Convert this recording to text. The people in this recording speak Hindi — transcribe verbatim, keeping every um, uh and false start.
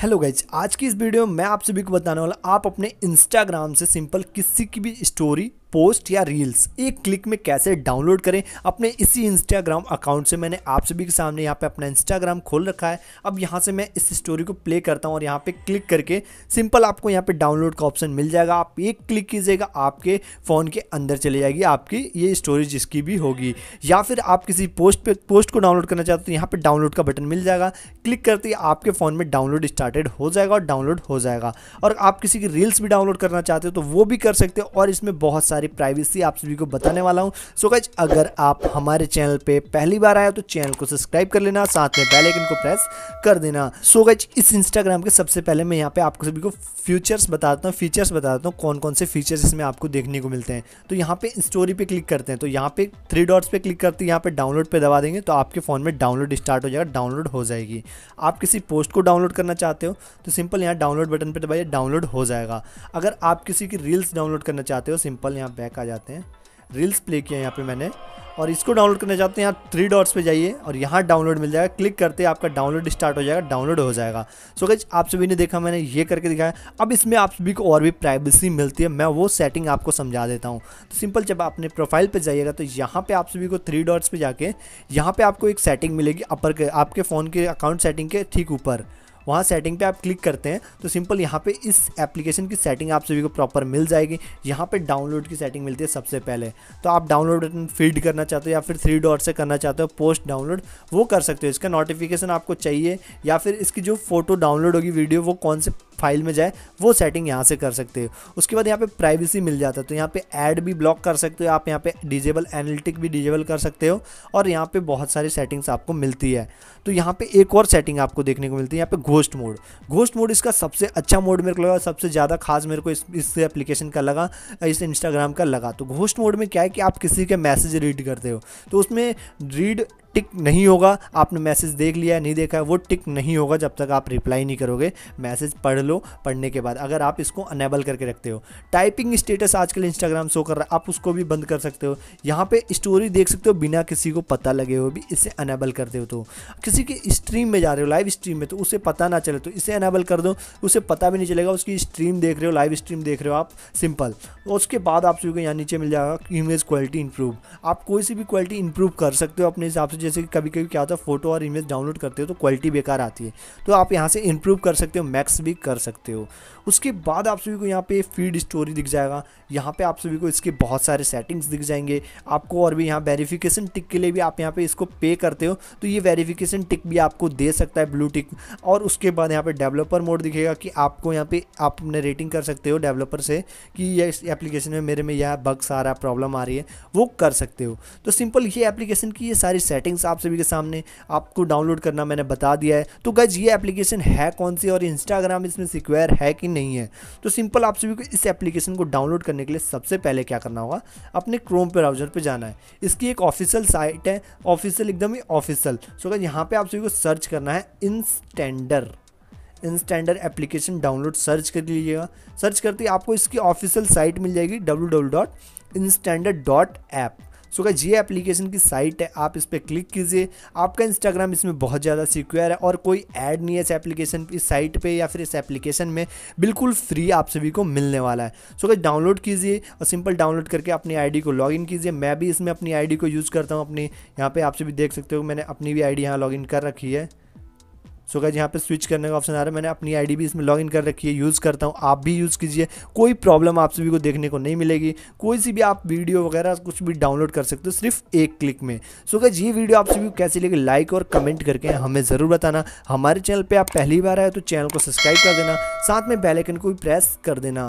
हेलो गाइज, आज की इस वीडियो में मैं आप सभी को बताने वाला आप अपने इंस्टाग्राम से सिंपल किसी की भी स्टोरी, पोस्ट या रील्स एक क्लिक में कैसे डाउनलोड करें अपने इसी इंस्टाग्राम अकाउंट से। मैंने आप सभी के सामने यहाँ पे अपना इंस्टाग्राम खोल रखा है। अब यहाँ से मैं इस स्टोरी को प्ले करता हूँ और यहाँ पे क्लिक करके सिंपल आपको यहाँ पे डाउनलोड का ऑप्शन मिल जाएगा। आप एक क्लिक कीजिएगा, आपके फ़ोन के अंदर चली जाएगी आपकी ये स्टोरी जिसकी भी होगी। या फिर आप किसी पोस्ट पे पोस्ट को डाउनलोड करना चाहते हो तो यहाँ पर डाउनलोड का बटन मिल जाएगा, क्लिक करते ही आपके फ़ोन में डाउनलोड स्टार्टेड हो जाएगा और डाउनलोड हो जाएगा। और आप किसी की रील्स भी डाउनलोड करना चाहते हो तो वो भी कर सकते हो। और इसमें बहुत सारी प्राइवेसी आप सभी को बताने वाला हूं। सो गाइस, अगर आप हमारे चैनल पे पहली बार आए हो तो चैनल को सब्सक्राइब कर लेना, साथ में बेल आइकन को प्रेस कर देना। सो गाइस, इस इंस्टाग्राम के सबसे पहले मैं यहाँ पे आपको सभी को फीचर्स बताता हूँ फीचर्स बताता हूँ कौन कौन से फीचर्स इसमें आपको देखने को मिलते हैं। तो यहाँ पे स्टोरी पे क्लिक करते हैं, तो यहाँ पे थ्री डॉट्स पे क्लिक करते हैं, यहाँ पे डाउनलोड पे दबा देंगे तो आपके फोन में डाउनलोड स्टार्ट हो जाएगा, डाउनलोड हो जाएगी। आप किसी पोस्ट को डाउनलोड करना चाहते हो तो सिंपल यहाँ डाउनलोड बटन पे दबाइए, डाउनलोड हो जाएगा। अगर आप किसी की रील्स डाउनलोड करना चाहते हो, सिंपल यहाँ बैक आ जाते हैं, रील्स प्ले किया यहाँ पे मैंने, और इसको डाउनलोड करना चाहते हैं, यहाँ थ्री डॉट्स पे जाइए और यहाँ डाउनलोड मिल जाएगा, क्लिक करते हैं आपका डाउनलोड स्टार्ट हो जाएगा, डाउनलोड हो जाएगा। सो गाइस, आप सभी ने देखा, मैंने ये करके दिखाया। अब इसमें आप सभी को और भी प्राइवेसी मिलती है, मैं वो सेटिंग आपको समझा देता हूँ। तो सिंपल जब आप अपने प्रोफाइल पर जाइएगा तो यहाँ पर आप सभी को थ्री डॉट्स पर जाके यहाँ पर आपको एक सेटिंग मिलेगी अपर के, आपके फ़ोन के अकाउंट सेटिंग के ठीक ऊपर, वहाँ सेटिंग पे आप क्लिक करते हैं तो सिंपल यहाँ पे इस एप्लीकेशन की सेटिंग आप सभी को प्रॉपर मिल जाएगी। यहाँ पे डाउनलोड की सेटिंग मिलती है सबसे पहले। तो आप डाउनलोड बटन फीड करना चाहते हो या फिर थ्री डॉट से करना चाहते हो पोस्ट डाउनलोड, वो कर सकते हो। इसका नोटिफिकेशन आपको चाहिए या फिर इसकी जो फोटो डाउनलोड होगी, वीडियो, वो कौन से फाइल में जाए, वो सेटिंग यहाँ से कर सकते हो। उसके बाद यहाँ पे प्राइवेसी मिल जाता है, तो यहाँ पे ऐड भी ब्लॉक कर सकते हो आप, यहाँ पे डिजेबल एनालिटिक भी डिजेबल कर सकते हो। और यहाँ पे बहुत सारी सेटिंग्स आपको मिलती है। तो यहाँ पे एक और सेटिंग आपको देखने को मिलती है, यहाँ पे घोस्ट मोड। घोस्ट मोड इसका सबसे अच्छा मोड मेरे को लगा, सबसे ज़्यादा खास मेरे को इस इस एप्लीकेशन का लगा, इस इंस्टाग्राम का लगा। तो घोस्ट मोड में क्या है कि आप किसी के मैसेज रीड करते हो तो उसमें रीड टिक नहीं होगा। आपने मैसेज देख लिया है, नहीं देखा है, वो टिक नहीं होगा जब तक आप रिप्लाई नहीं करोगे। मैसेज पढ़ लो, पढ़ने के बाद अगर आप इसको अनेबल करके रखते हो। टाइपिंग स्टेटस आजकल इंस्टाग्राम शो कर रहा है, आप उसको भी बंद कर सकते हो। यहाँ पे स्टोरी देख सकते हो बिना किसी को पता लगे हुए भी, इसे अनेबल करते हो। तो किसी के स्ट्रीम में जा रहे हो, लाइव स्ट्रीम में, तो उसे पता ना चले तो इसे अनेबल कर दो, उसे पता भी नहीं चलेगा उसकी स्ट्रीम देख रहे हो, लाइव स्ट्रीम देख रहे हो आप, सिंपल। उसके बाद आप सभी को यहाँ नीचे मिल जाएगा इमेज क्वालिटी इंप्रूव। आप कोई सी भी क्वालिटी इंप्रूव कर सकते हो अपने हिसाब से। जैसे कि कभी कभी क्या होता है, फोटो और इमेज डाउनलोड करते हो तो क्वालिटी बेकार आती है, तो आप यहाँ से इंप्रूव कर सकते हो, मैक्स भी कर सकते हो। उसके बाद आप सभी को यहाँ पे फीड स्टोरी दिख जाएगा। यहाँ पे आप सभी को इसके बहुत सारे सेटिंग्स दिख जाएंगे आपको। और भी यहाँ वेरिफिकेशन टिक के लिए भी आप यहाँ पे इसको पे करते हो तो ये वेरिफिकेशन टिक भी आपको दे सकता है, ब्लू टिक। और उसके बाद यहाँ पर डेवलपर मोड दिखेगा कि आपको यहाँ पर आप अपने रेटिंग कर सकते हो डेवलपर से कि ये एप्लीकेशन में मेरे में यह बग्स आ रहा है, प्रॉब्लम आ रही है, वो कर सकते हो। तो सिंपल ये एप्लीकेशन की ये सारी सेटिंग्स आप सभी के सामने, आपको डाउनलोड करना मैंने बता दिया है। तो गाइज, ये एप्लीकेशन है कौन सी और इंस्टाग्राम इसमें सिक्योर है कि नहीं है, तो सिंपल आप सभी को इस एप्लीकेशन को डाउनलोड करने के लिए सबसे पहले क्या करना होगा, अपने क्रोम ब्राउज़र पे जाना है। इसकी एक ऑफिशियल साइट है, ऑफिशियल, एकदम ही ऑफिशियल। सो गाइज, यहाँ पे आप सभी को सर्च करना है Instander. Instander application download search कर लीजिएगा। सर्च करते ही आपको इसकी ऑफिशियल साइट मिल जाएगी W W W dot Instander dot app. So guys, ये एप्लीकेशन की साइट है, आप इस पर क्लिक कीजिए। आपका इंस्टाग्राम इसमें बहुत ज़्यादा सिक्योर है और कोई ऐड नहीं है इस एप्लीकेशन, इस साइट पे या फिर इस एप्लीकेशन में, बिल्कुल फ्री आप सभी को मिलने वाला है। सो गाइस, डाउनलोड कीजिए और सिंपल डाउनलोड करके अपनी आईडी को लॉगिन कीजिए। मैं भी इसमें अपनी आईडी को यूज़ करता हूँ अपनी, यहाँ पर आप सभी देख सकते हो मैंने अपनी भी आईडी यहाँ लॉगिन कर रखी है। सो गाइस, यहाँ पे स्विच करने का ऑप्शन आ रहा है, मैंने अपनी आईडी भी इसमें लॉगिन कर रखी है, यूज़ करता हूँ, आप भी यूज़ कीजिए। कोई प्रॉब्लम आप सभी को देखने को नहीं मिलेगी। कोई सी भी आप वीडियो वगैरह कुछ भी डाउनलोड कर सकते हो सिर्फ एक क्लिक में। सो गाइस, ये वीडियो आप सभी को कैसी लगी लाइक और कमेंट करके हमें ज़रूर बताना। हमारे चैनल पर आप पहली बार आए तो चैनल को सब्सक्राइब कर देना, साथ में बेल आइकन को भी प्रेस कर देना।